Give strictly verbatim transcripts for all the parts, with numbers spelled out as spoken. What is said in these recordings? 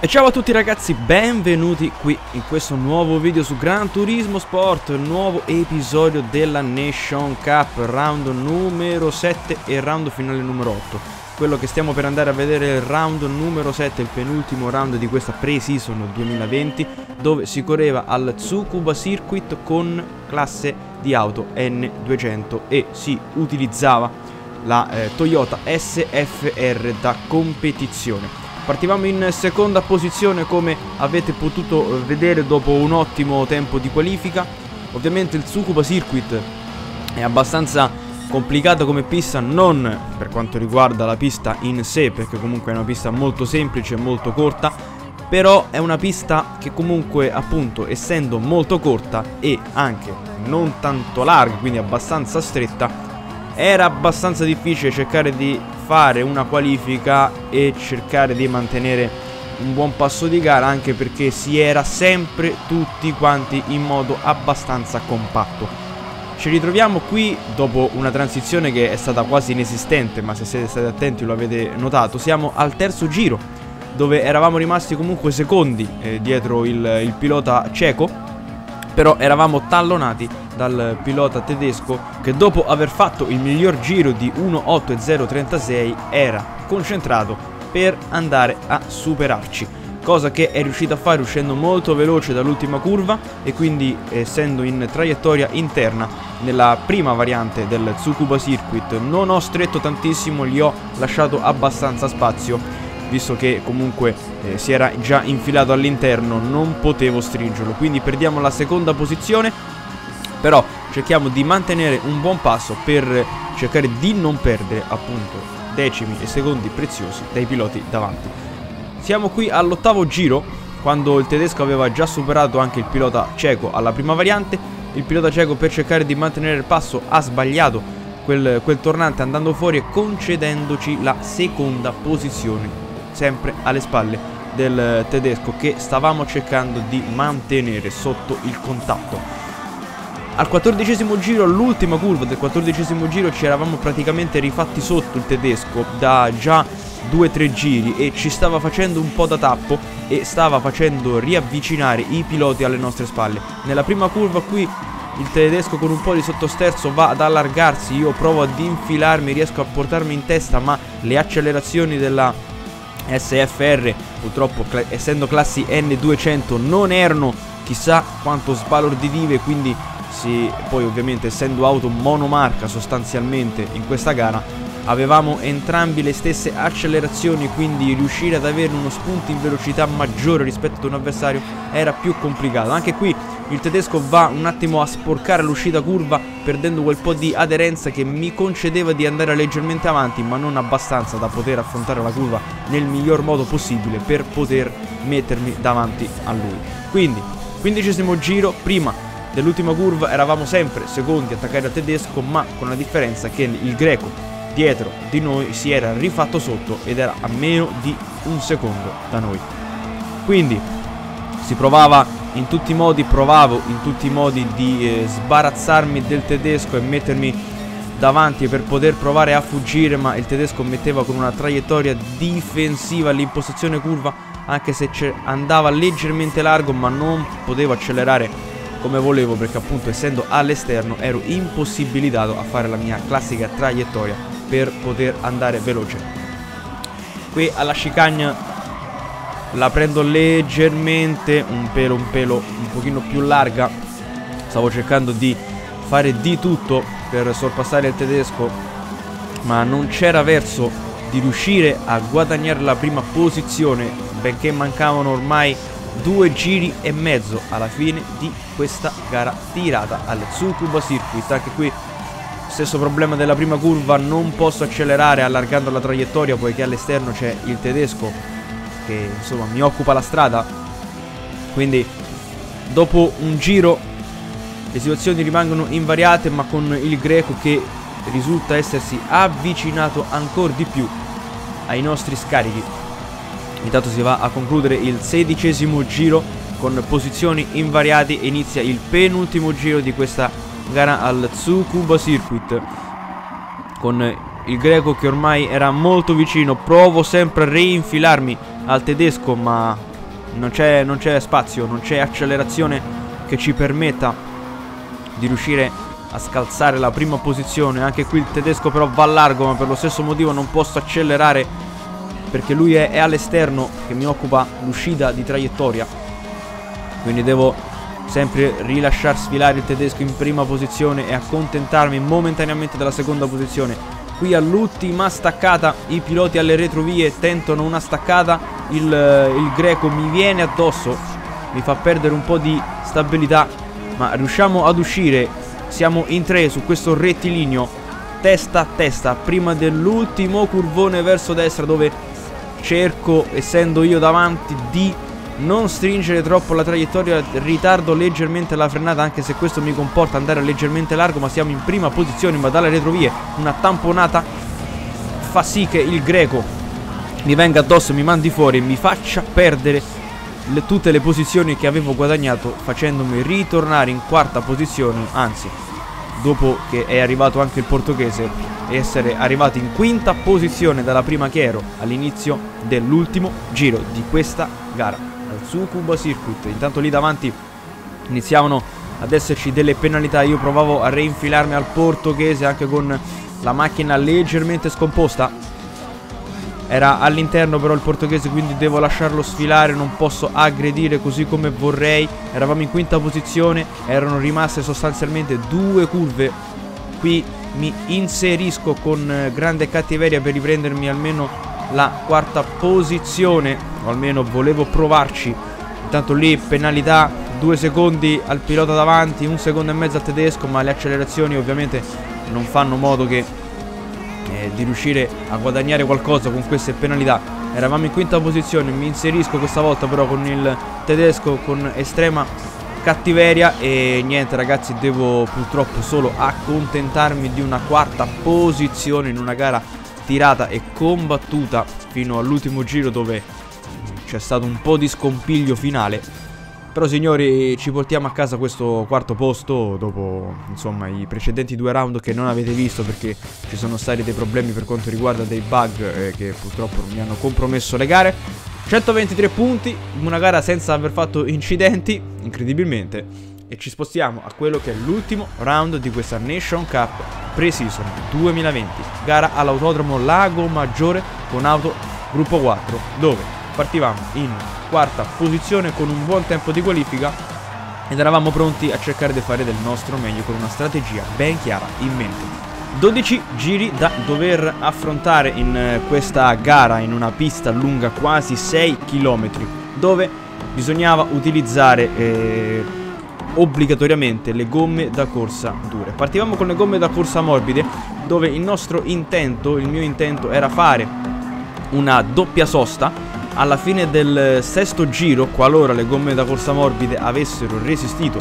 E ciao a tutti ragazzi, benvenuti qui in questo nuovo video su Gran Turismo Sport, nuovo episodio della Nation Cup, round numero sette e round finale numero otto. Quello che stiamo per andare a vedere è il round numero sette, il penultimo round di questa pre-season duemilaventi, dove si correva al Tsukuba Circuit con classe di auto N duecento e si utilizzava la eh, Toyota S F R da competizione. Partivamo in seconda posizione, come avete potuto vedere, dopo un ottimo tempo di qualifica. Ovviamente il Tsukuba Circuit è abbastanza complicato come pista, non per quanto riguarda la pista in sé, perché comunque è una pista molto semplice, molto corta, però è una pista che comunque, appunto, essendo molto corta e anche non tanto larga, quindi abbastanza stretta, era abbastanza difficile cercare di fare una qualifica e cercare di mantenere un buon passo di gara, anche perché si era sempre tutti quanti in modo abbastanza compatto. Ci ritroviamo qui dopo una transizione che è stata quasi inesistente, ma se siete stati attenti lo avete notato. Siamo al terzo giro, dove eravamo rimasti comunque secondi eh, dietro il, il pilota ceco, però eravamo tallonati dal pilota tedesco, che dopo aver fatto il miglior giro di uno otto zero trentasei era concentrato per andare a superarci, cosa che è riuscito a fare uscendo molto veloce dall'ultima curva e quindi essendo in traiettoria interna nella prima variante del Tsukuba Circuit. Non ho stretto tantissimo, gli ho lasciato abbastanza spazio, visto che comunque eh, si era già infilato all'interno, non potevo stringerlo, quindi perdiamo la seconda posizione. Però cerchiamo di mantenere un buon passo per cercare di non perdere, appunto, decimi e secondi preziosi dai piloti davanti. Siamo qui all'ottavo giro, quando il tedesco aveva già superato anche il pilota ceco alla prima variante. Il pilota ceco, per cercare di mantenere il passo, ha sbagliato quel, quel tornante, andando fuori e concedendoci la seconda posizione, sempre alle spalle del tedesco, che stavamo cercando di mantenere sotto il contatto. Al quattordicesimo giro, all'ultima curva del quattordicesimo giro, ci eravamo praticamente rifatti sotto il tedesco da già due tre giri e ci stava facendo un po' da tappo e stava facendo riavvicinare i piloti alle nostre spalle. Nella prima curva qui il tedesco, con un po' di sottosterzo, va ad allargarsi, io provo ad infilarmi, riesco a portarmi in testa, ma le accelerazioni della S F R, purtroppo cl- essendo classi N duecento, non erano chissà quanto sbalorditive, quindi sì, poi ovviamente essendo auto monomarca sostanzialmente in questa gara avevamo entrambi le stesse accelerazioni, quindi riuscire ad avere uno spunto in velocità maggiore rispetto ad un avversario era più complicato. Anche qui il tedesco va un attimo a sporcare l'uscita curva, perdendo quel po' di aderenza che mi concedeva di andare leggermente avanti, ma non abbastanza da poter affrontare la curva nel miglior modo possibile per poter mettermi davanti a lui. Quindi quindicesimo giro, prima dell'ultima curva, eravamo sempre secondi attaccati al tedesco, ma con la differenza che il greco dietro di noi si era rifatto sotto ed era a meno di un secondo da noi. Quindi si provava in tutti i modi, provavo in tutti i modi di eh, sbarazzarmi del tedesco e mettermi davanti per poter provare a fuggire, ma il tedesco metteva con una traiettoria difensiva l'impostazione curva, anche se andava leggermente largo, ma non potevo accelerare come volevo, perché appunto essendo all'esterno ero impossibilitato a fare la mia classica traiettoria per poter andare veloce. Qui alla chicane la prendo leggermente un pelo un pelo un pochino più larga, stavo cercando di fare di tutto per sorpassare il tedesco, ma non c'era verso di riuscire a guadagnare la prima posizione, benché mancavano ormai due giri e mezzo alla fine di questa gara tirata al Tsukuba Circuit. Anche qui stesso problema della prima curva, non posso accelerare allargando la traiettoria, poiché all'esterno c'è il tedesco che insomma mi occupa la strada, quindi dopo un giro le situazioni rimangono invariate, ma con il greco che risulta essersi avvicinato ancora di più ai nostri scarichi. Intanto si va a concludere il sedicesimo giro con posizioni invariate e inizia il penultimo giro di questa gara al Tsukuba Circuit, con il greco che ormai era molto vicino. Provo sempre a reinfilarmi al tedesco, ma non c'è non c'è spazio, non c'è accelerazione che ci permetta di riuscire a scalzare la prima posizione. Anche qui il tedesco però va largo, ma per lo stesso motivo non posso accelerare perché lui è, è all'esterno che mi occupa l'uscita di traiettoria, quindi devo sempre rilasciar sfilare il tedesco in prima posizione e accontentarmi momentaneamente della seconda posizione. Qui all'ultima staccata i piloti alle retrovie tentano una staccata, il, il greco mi viene addosso, mi fa perdere un po' di stabilità, ma riusciamo ad uscire. Siamo in tre su questo rettilineo, testa a testa, prima dell'ultimo curvone verso destra, dove cerco, essendo io davanti, di non stringere troppo la traiettoria, ritardo leggermente la frenata, anche se questo mi comporta andare leggermente largo, ma siamo in prima posizione. Ma dalle retrovie una tamponata fa sì che il greco mi venga addosso, mi mandi fuori, mi faccia perdere le, tutte le posizioni che avevo guadagnato, facendomi ritornare in quarta posizione. Anzi, dopo che è arrivato anche il portoghese, essere arrivato in quinta posizione dalla prima che ero all'inizio dell'ultimo giro di questa gara al Tsukuba Circuit. Intanto lì davanti iniziavano ad esserci delle penalità. Io provavo a reinfilarmi al portoghese anche con la macchina leggermente scomposta, era all'interno però il portoghese, quindi devo lasciarlo sfilare, non posso aggredire così come vorrei. Eravamo in quinta posizione, erano rimaste sostanzialmente due curve. Qui mi inserisco con grande cattiveria per riprendermi almeno la quarta posizione, o almeno volevo provarci. Intanto lì penalità, due secondi al pilota davanti, un secondo e mezzo al tedesco, ma le accelerazioni ovviamente non fanno modo che eh, di riuscire a guadagnare qualcosa con queste penalità. Eravamo in quinta posizione, mi inserisco questa volta però con il tedesco con estrema cattiveria e niente ragazzi, devo purtroppo solo accontentarmi di una quarta posizione in una gara tirata e combattuta fino all'ultimo giro, dove c'è stato un po' di scompiglio finale. Però signori, ci portiamo a casa questo quarto posto dopo insomma i precedenti due round che non avete visto perché ci sono stati dei problemi per quanto riguarda dei bug eh, che purtroppo mi hanno compromesso le gare. centoventitré punti, una gara senza aver fatto incidenti, incredibilmente. E ci spostiamo a quello che è l'ultimo round di questa Nation Cup Pre-Season duemilaventi, gara all'autodromo Lago Maggiore con auto gruppo quattro, dove partivamo in quarta posizione con un buon tempo di qualifica ed eravamo pronti a cercare di fare del nostro meglio con una strategia ben chiara in mente. dodici giri da dover affrontare in questa gara, in una pista lunga quasi sei chilometri, dove bisognava utilizzare eh, obbligatoriamente le gomme da corsa dure. Partivamo con le gomme da corsa morbide, dove il nostro intento, il mio intento, era fare una doppia sosta alla fine del sesto giro, qualora le gomme da corsa morbide avessero resistito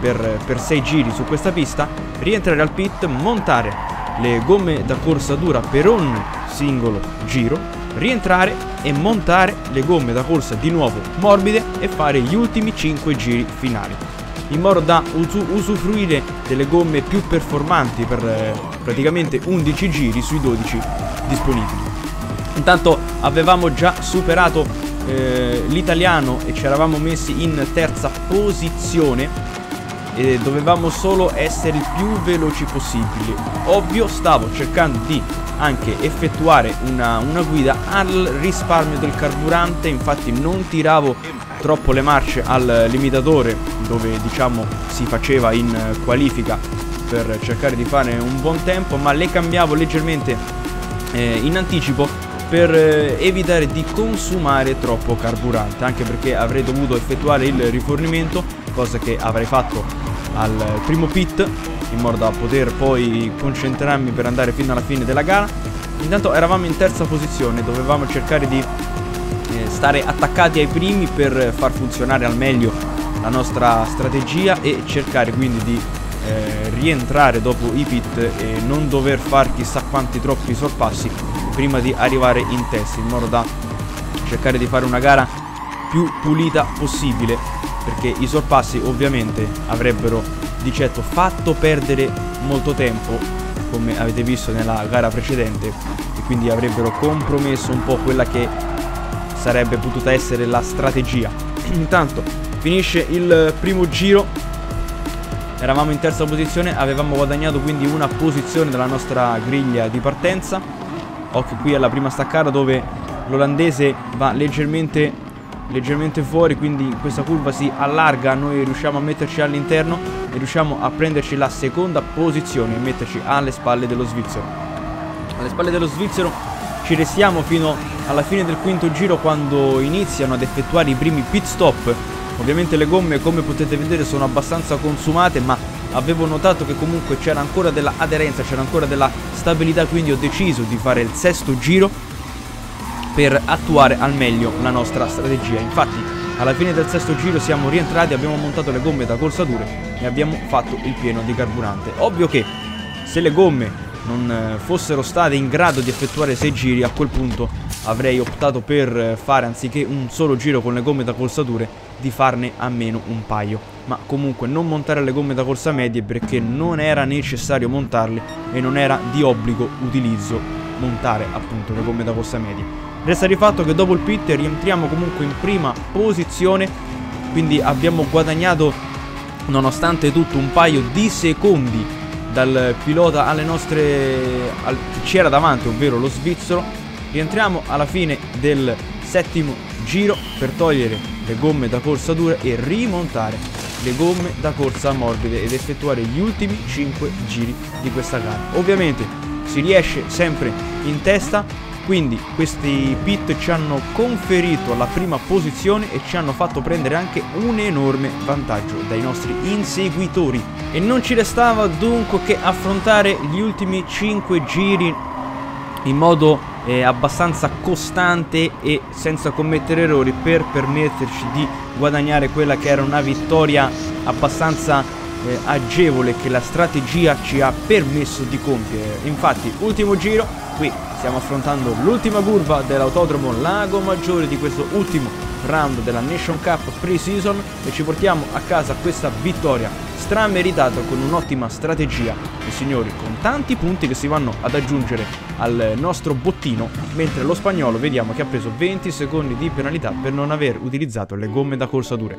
per, per sei giri su questa pista, rientrare al pit, montare le gomme da corsa dura per ogni singolo giro, rientrare e montare le gomme da corsa di nuovo morbide e fare gli ultimi cinque giri finali, in modo da usufruire delle gomme più performanti per eh, praticamente undici giri sui dodici disponibili. Intanto avevamo già superato eh, l'italiano e ci eravamo messi in terza posizione e dovevamo solo essere il più veloci possibili. Ovvio, stavo cercando di anche effettuare una, una guida al risparmio del carburante, infatti non tiravo troppo le marce al limitatore, dove diciamo si faceva in qualifica per cercare di fare un buon tempo, ma le cambiavo leggermente eh, in anticipo per eh, evitare di consumare troppo carburante, anche perché avrei dovuto effettuare il rifornimento, cosa che avrei fatto al primo pit, in modo da poter poi concentrarmi per andare fino alla fine della gara. Intanto eravamo in terza posizione, dovevamo cercare di stare attaccati ai primi per far funzionare al meglio la nostra strategia e cercare quindi di eh, rientrare dopo i pit e non dover fare chissà quanti troppi sorpassi prima di arrivare in testa, in modo da cercare di fare una gara più pulita possibile, perché i sorpassi ovviamente avrebbero di certo fatto perdere molto tempo, come avete visto nella gara precedente, e quindi avrebbero compromesso un po' quella che sarebbe potuta essere la strategia. Intanto finisce il primo giro, eravamo in terza posizione, avevamo guadagnato quindi una posizione dalla nostra griglia di partenza. Occhio qui alla prima staccata dove l'olandese va leggermente, leggermente fuori, quindi questa curva si allarga, noi riusciamo a metterci all'interno e riusciamo a prenderci la seconda posizione e metterci alle spalle dello svizzero. Alle spalle dello svizzero ci restiamo fino alla fine del quinto giro, quando iniziano ad effettuare i primi pit stop. Ovviamente le gomme, come potete vedere, sono abbastanza consumate, ma avevo notato che comunque c'era ancora della aderenza, c'era ancora della stabilità, quindi ho deciso di fare il sesto giro per attuare al meglio la nostra strategia. Infatti alla fine del sesto giro siamo rientrati, abbiamo montato le gomme da corsa dure e abbiamo fatto il pieno di carburante. Ovvio che se le gomme non fossero state in grado di effettuare sei giri, a quel punto avrei optato per fare, anziché un solo giro con le gomme da corsa dure, di farne almeno un paio, ma comunque non montare le gomme da corsa medie, perché non era necessario montarle e non era di obbligo utilizzo montare appunto le gomme da corsa medie. Resta di fatto che dopo il pit rientriamo comunque in prima posizione, quindi abbiamo guadagnato nonostante tutto un paio di secondi dal pilota alle nostre al... c'era davanti, ovvero lo svizzero. Rientriamo alla fine del settimo giro per togliere le gomme da corsa dura e rimontare le gomme da corsa morbide ed effettuare gli ultimi cinque giri di questa gara. Ovviamente si riesce sempre in testa, quindi questi pit ci hanno conferito la prima posizione e ci hanno fatto prendere anche un enorme vantaggio dai nostri inseguitori. E non ci restava dunque che affrontare gli ultimi cinque giri in modo eh, abbastanza costante e senza commettere errori, per permetterci di guadagnare quella che era una vittoria abbastanza eh, agevole, che la strategia ci ha permesso di compiere. Infatti ultimo giro, qui stiamo affrontando l'ultima curva dell'autodromo Lago Maggiore di questo ultimo round della Nation Cup pre-season e ci portiamo a casa questa vittoria strameritata con un'ottima strategia, e signori, con tanti punti che si vanno ad aggiungere al nostro bottino, mentre lo spagnolo vediamo che ha preso venti secondi di penalità per non aver utilizzato le gomme da corsa dure.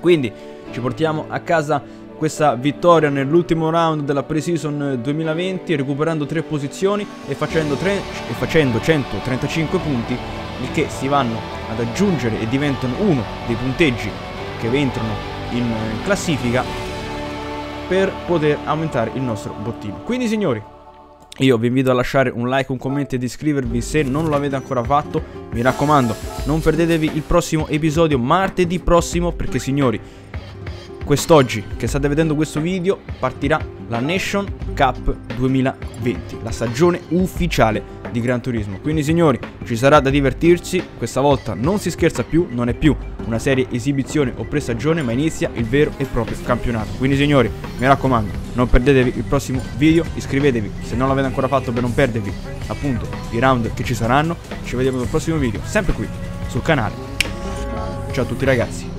Quindi ci portiamo a casa questa vittoria nell'ultimo round della pre-season duemilaventi, recuperando tre posizioni e facendo, tre, e facendo centotrentacinque punti, il che si vanno ad aggiungere e diventano uno dei punteggi che entrano in classifica per poter aumentare il nostro bottino. Quindi signori, io vi invito a lasciare un like, un commento ed iscrivervi se non l'avete ancora fatto. Mi raccomando, non perdetevi il prossimo episodio martedì prossimo, perché signori, quest'oggi che state vedendo questo video partirà la Nation Cup duemilaventi, la stagione ufficiale di Gran Turismo. Quindi signori, ci sarà da divertirsi, questa volta non si scherza più, non è più una serie esibizione o prestagione, ma inizia il vero e proprio campionato. Quindi signori, mi raccomando, non perdetevi il prossimo video, iscrivetevi se non l'avete ancora fatto per non perdervi appunto i round che ci saranno. Ci vediamo nel prossimo video, sempre qui sul canale. Ciao a tutti ragazzi.